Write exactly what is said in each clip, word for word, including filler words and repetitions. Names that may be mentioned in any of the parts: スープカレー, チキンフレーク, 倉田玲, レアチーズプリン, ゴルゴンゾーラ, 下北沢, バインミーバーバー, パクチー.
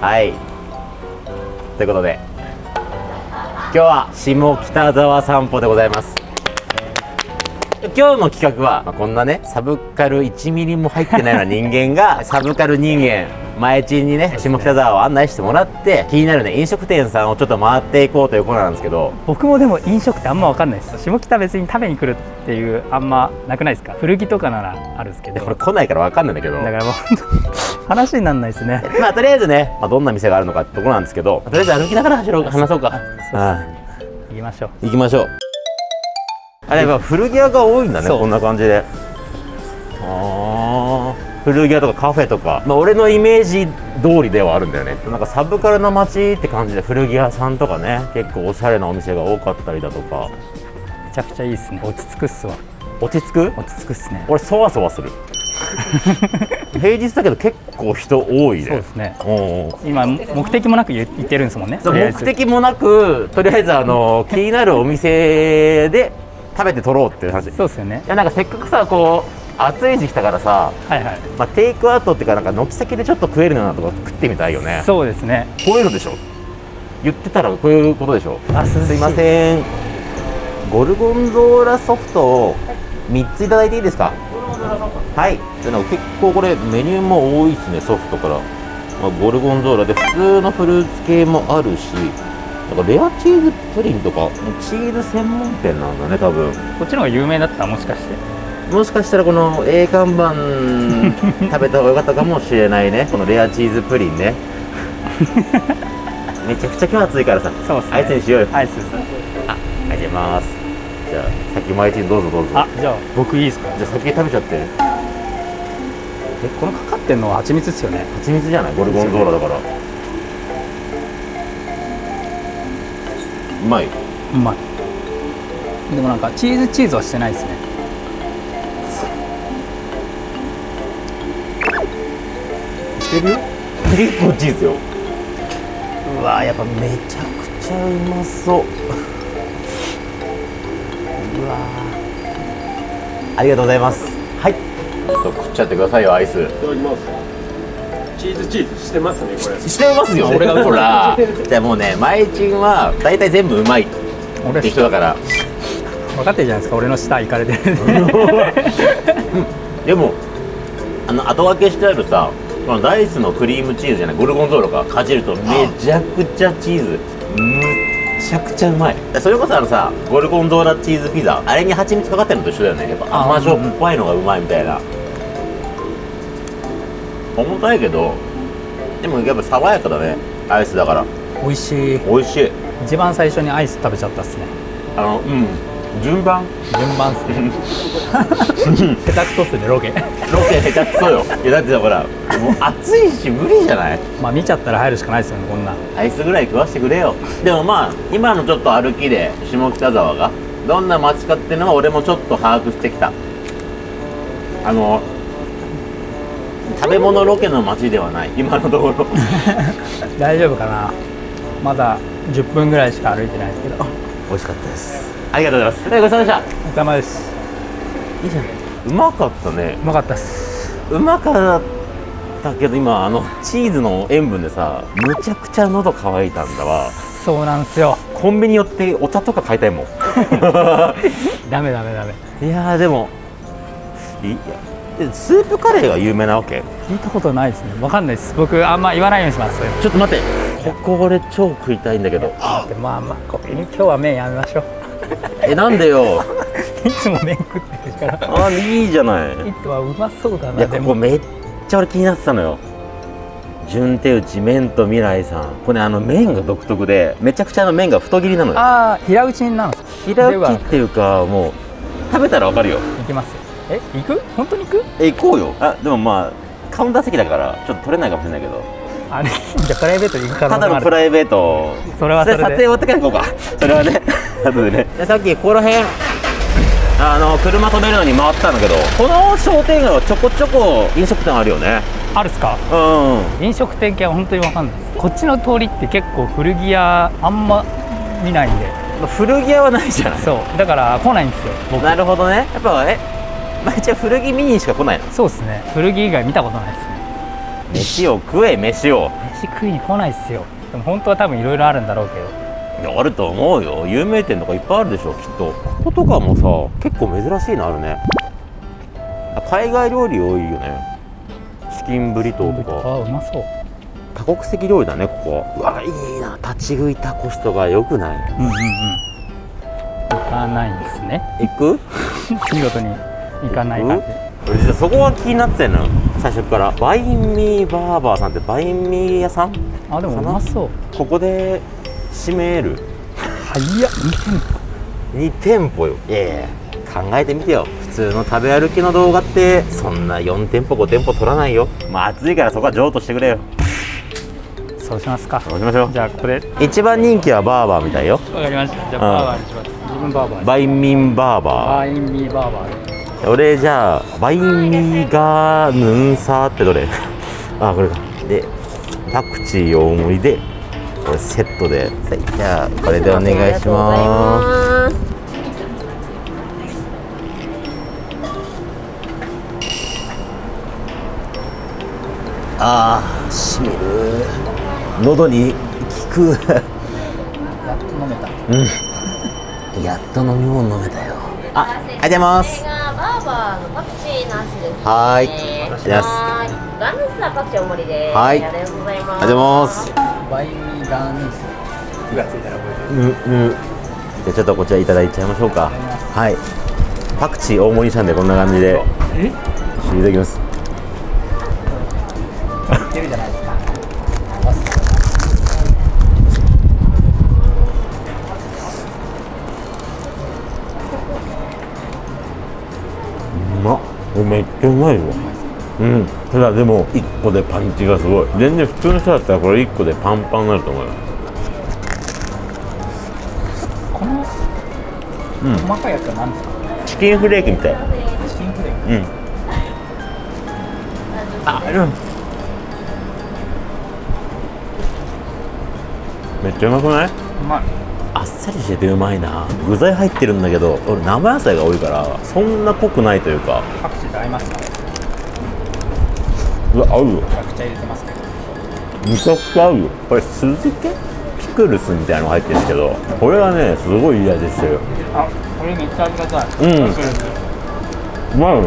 はい。ということで、今日は下北沢散歩でございます。今日の企画は、まあ、こんなね、サブカルいちミリも入ってないような人間が、サブカル人間、前地にね、下北沢を案内してもらって、気になるね、飲食店さんをちょっと回っていこうというコーナーなんですけど。僕もでも飲食店あんまわかんないです。下北別に食べに来るっていう、あんまなくないですか？古着とかならあるんですけど。これ来ないからわかんないんだけど。だからもう本当話にならないですね。まあとりあえずね、まあ、どんな店があるのかってところなんですけど、とりあえず歩きながら走ろうか、話そうか。行きましょう。行きましょう。あれやっぱ古着屋が多いんだね、こんな感じで。ああ、古着屋とかカフェとか、まあ、俺のイメージ通りではあるんだよね。なんかサブカルな街って感じで、古着屋さんとかね、結構おしゃれなお店が多かったりだとか。めちゃくちゃいいですね。落ち着くっすわ。落ち着く？落ち着くっすね。俺そわそわする。平日だけど結構人多いね。そうですね。今目的もなく言ってるんですもんね。目的もなく、とりあえずあの気になるお店で食べて取ろうっていう話。そうですよね。いやなんかせっかくさ、こう暑い時期だからさ、はいはい。まあテイクアウトっていうか、なんか軒先でちょっと食えるようなとこ食ってみたいよね。そうですね。こういうのでしょ。言ってたらこういうことでしょ。あ、すいません。ゴルゴンゾーラソフトをみっついただいていいですか？はい、でなんか結構これメニューも多いですね。ソフトから、まあ、ゴルゴンゾーラで普通のフルーツ系もあるし、なんかレアチーズプリンとかチーズ専門店なんだね、多分こっちの方が有名だったら、もしかしてもしかしたらこの A 看板食べた方が良かったかもしれないね。このレアチーズプリンね。めちゃくちゃ今日暑いからさ、そうっすね、アイスにしようよ。アイスですね。あ、あげます。じゃあ先毎日どうぞどうぞ。あ、じゃあ僕いいですか？じゃあ先食べちゃって。え、このかかってんのは蜂蜜ですよね。蜂蜜じゃない？ゴルゴンゾーラだから。うまい。うまい。でもなんかチーズチーズはしてないですね。してるよ。結構チーズよ。うわー、やっぱめちゃくちゃうまそう。うわありがとうございます。はい、ちょっと食っちゃってくださいよ、アイス。いただきます。チーズチーズしてますね、これ。してますよ、俺がほら。じゃあもうね、マイチンは大体全部うまいって人だから分かってるじゃないですか、俺の舌いかれてるんでもあの後分けしてあるさ、このダイスのクリームチーズじゃない、ゴルゴンゾーラがかじるとめちゃくちゃチーズ、むめちゃくちゃうまい。それこそあのさ、ゴルゴンゾーラチーズピザ、あれに蜂蜜かかってるのと一緒だよね。やっぱ甘じょっぱいのがうまいみたいな。重たいけどでもやっぱ爽やかだね、アイスだから。美味しい、美味しい。一番最初にアイス食べちゃったっすね。あの、うん、順番順番っすね。下手くそっすね、ロケ。ロケ下手くそよ。いやだってだからもう暑いし無理じゃない。まあ見ちゃったら入るしかないですよね、こんな。アイスぐらい食わしてくれよ。でもまあ今のちょっと歩きで下北沢がどんな街かっていうのは俺もちょっと把握してきた。あの食べ物ロケの街ではない、今のところ。大丈夫かな。まだじゅっぷんぐらいしか歩いてないですけど。美味しかったです。ありがとうございます。ごちそうさまでした。お疲れ様です。いいじゃん。うまかったね。うまかったっす。うまかったけど今あのチーズの塩分でさ、むちゃくちゃ喉乾いたんだわ。そうなんですよ。コンビニ寄ってお茶とか買いたいもん。ダメダメダメ。いやーでもいや、スープカレーが有名なわけ？聞いたことないですね。わかんないです。僕あんま言わないようにします。ちょっと待って、ここ俺超食いたいんだけど。まあまあここに今日は麺やめましょう。え、なんでよ。いつも麺食ってるから。あ、いいじゃない。いつはうまそうだな。いや、ここめっちゃ俺気になってたのよ。純手打ち麺と未来さん、これ、ね、あの麺が独特で、めちゃくちゃあの麺が太切りなのよ。ああ、平打ちになるんですか？平打ちっていうか、もう食べたらわかるよ。行きますよ。え、行く？本当に行く？え、行こうよ。あ、でもまあカウンター席だからちょっと取れないかもしれないけど。あれ、じゃプライベート行くから。ただのプライベート。それはそれで。撮影終わってから行こうか。それはね。後でね。さっきここら辺あの車止めるのに回ってたんだけど、この商店街はちょこちょこ飲食店あるよね。あるっすか？うん。飲食店系は本当にわかんないです。こっちの通りって結構古着屋あんま見ないんで。古着屋はないじゃない。そう。だから来ないんですよ、僕。なるほどね。やっぱえ、毎日古着見にしか来ないの。そうですね。古着以外見たことないですね。飯を食え、飯を飯食いに来ないっすよ。でも本当は多分いろいろあるんだろうけど、あると思うよ。有名店とかいっぱいあるでしょきっと。こことかもさ、結構珍しいのあるね。海外料理多いよね。チキンブリトーとか。あ、うまそう。多国籍料理だねここは。うわ、いいな。立ち食いタコスとかよくない？うんうんうん。行かないんですね。行く？見事に行かない感じ。俺実はそこは気になってたよな最初から。バインミーバーバーさんってバインミー屋さん？あ、でもうまそう。ここで閉める。早っ、にてんぽにてんぽよ。いやいや、考えてみてよ。普通の食べ歩きの動画ってそんなよんてんぽごてんぽ取らないよ。まあ暑いからそこは譲渡してくれよ。そうしますか。そうしましょう。じゃあこれ一番人気はバーバーみたいよ。わかりました。じゃあバーバーにします。自分バーバー。バインミンバーバー。バインミーバーバー。俺じゃあバインミーガーヌンサーってどれ？あ、これか。でパクチー大盛りでこれセットで。じゃあこれでお願いします。ああ、しみる。喉に効く。やっと飲めた。うん。やっと飲み物飲めたよ。あ、ありがとうございます。これがバーバーのパクチーなしですね。はい。ガヌスはパクチーおもりです。はい。ありがとうございます。ありがとうございます。バイミーガヌス。火がついたら覚えてる。うんうん。じゃあちょっとこちらいただいちゃいましょうか。はい。パクチー大盛りしたんでこんな感じで。え？いただきます。出るじゃないですか。うまっ。めっちゃうまいわ。うん。ただでもいっこでパンチがすごい。全然普通の人だったらこれいっこでパンパンになると思うよ。この細かいやつは何ですか？チキンフレークみたい。チキンフレーク。うん。あ、うん。めっちゃうまくない？うまい。あっさりしててうまいな。具材入ってるんだけど俺生野菜が多いからそんな濃くないというか。パクチーと合いますか？うわ、合うよ。めちゃくちゃ入れてますけど。めちゃくちゃ合うよ。これ酢漬けピクルスみたいなの入ってるんですけどこれはねすごいいい味してる。あ、これめっちゃありがたい。うん、うまいよね。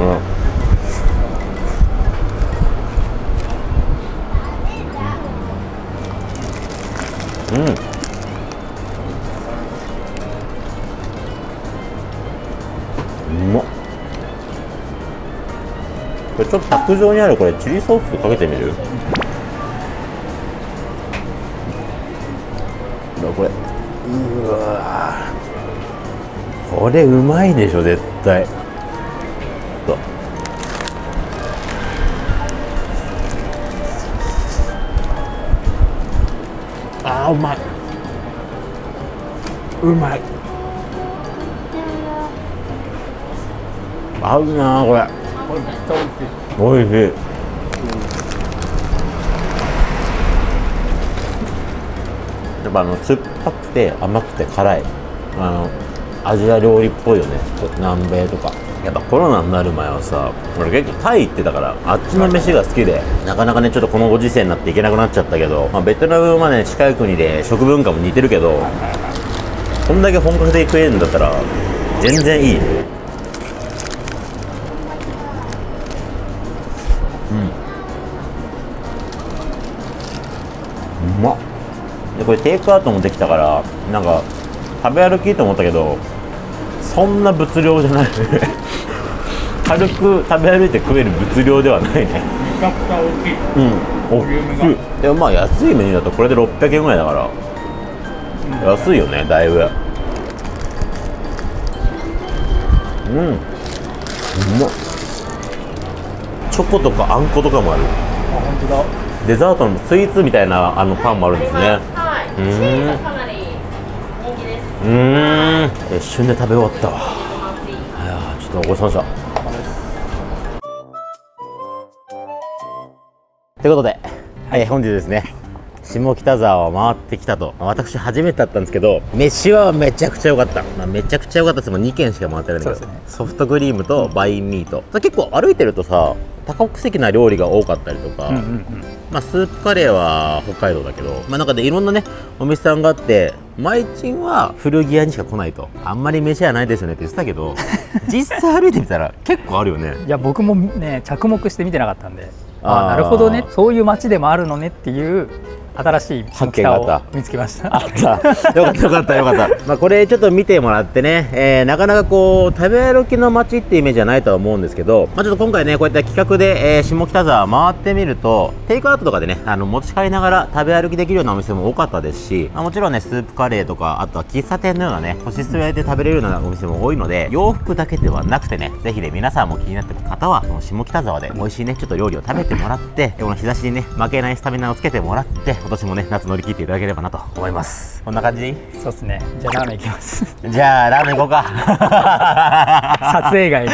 うん、うまっ。これちょっと卓上にあるこれチリソースかけてみる？これうわ、これうまいでしょ絶対。あ、うまい。うまい。合うなこれ。これめっちゃおいしい。おいしい。やっぱあの酸っぱくて甘くて辛いあのアジア料理っぽいよね。南米とか。やっぱコロナになる前はさ俺結構タイ行ってたからあっちの飯が好きでなかなかねちょっとこのご時世になって行けなくなっちゃったけど、まあ、ベトナムはね近い国で食文化も似てるけどこんだけ本格的に食えるんだったら全然いいね。うん、うまっ。でこれテイクアウトもできたからなんか食べ歩きと思ったけどそんな物量じゃない軽く食べ歩いて食える物量ではないね。めちゃくちゃ大きい。うん、ボリュームが。でもまあ安いメニューだとこれでろっぴゃくえんぐらいだから、うん、安いよねだいぶ。うん、うまっ。チョコとかあんことかもある。あ、本当だ。デザートのスイーツみたいなあのパンもあるんですね。はい、うん、チーズはかなり人気です。うーん、一瞬で食べ終わったわ。ごちそうさまでした。ということで、はい、えー、本日ですね、下北沢を回ってきたと。私初めてだったんですけど、飯はめちゃくちゃ良かった、まあ、めちゃくちゃ良かったですもん。にけんしか回ってないんだけど、ね、ソフトクリームとバインミート、うん、結構歩いてるとさ多国籍な料理が多かったりとか、まあスープカレーは北海道だけど、まあ、なんかでいろんなねお店さんがあって、マイチンは古着屋にしか来ないとあんまり飯はないですよねって言ってたけど実際歩いてみたら結構あるよね。いや僕もね着目して見てなかったんで、ああなるほどね、そういう街でもあるのねっていう新しい発見を見つけました。あったよかったよかったよかった。まあこれちょっと見てもらってね、えー、なかなかこう食べ歩きの街ってイメージはないとは思うんですけど、まあ、ちょっと今回ねこういった企画で、えー、下北沢回ってみるとテイクアウトとかでねあの持ち帰りながら食べ歩きできるようなお店も多かったですし、まあ、もちろんねスープカレーとかあとは喫茶店のようなね星座で食べれるようなお店も多いので、洋服だけではなくてねぜひね皆さんも気になってる方はこの下北沢で美味しいねちょっと料理を食べてもらって、この日差しにね負けないスタミナをつけてもらって今年もね夏乗り切っていただければなと思います。こんな感じ。そうですね。じゃあラーメン行きますじゃあラーメン行こうか撮影外に